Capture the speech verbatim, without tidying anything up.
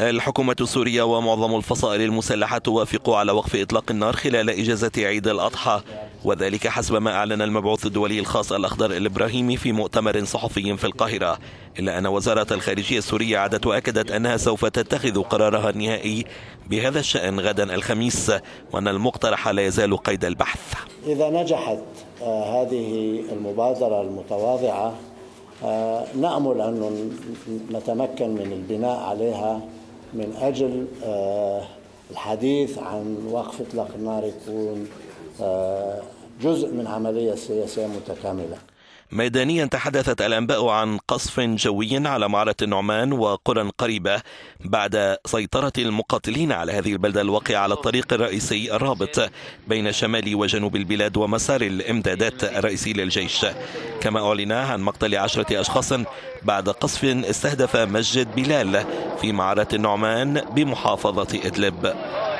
الحكومة السورية ومعظم الفصائل المسلحة توافق على وقف إطلاق النار خلال إجازة عيد الأضحى، وذلك حسب ما أعلن المبعوث الدولي الخاص الأخضر الإبراهيمي في مؤتمر صحفي في القاهرة، إلا أن وزارة الخارجية السورية عادت وأكدت أنها سوف تتخذ قرارها النهائي بهذا الشأن غدا الخميس، وأن المقترح لا يزال قيد البحث. إذا نجحت هذه المبادرة المتواضعة نأمل أن نتمكن من البناء عليها من أجل الحديث عن وقف إطلاق النار يكون جزء من عملية سياسية متكاملة. ميدانيا تحدثت الأنباء عن قصف جوي على معرة النعمان وقرى قريبة بعد سيطرة المقاتلين على هذه البلدة الواقعة على الطريق الرئيسي الرابط بين شمال وجنوب البلاد ومسار الإمدادات الرئيسي للجيش، كما أعلن عن مقتل عشرة أشخاص بعد قصف استهدف مسجد بلال في معرة النعمان بمحافظة إدلب.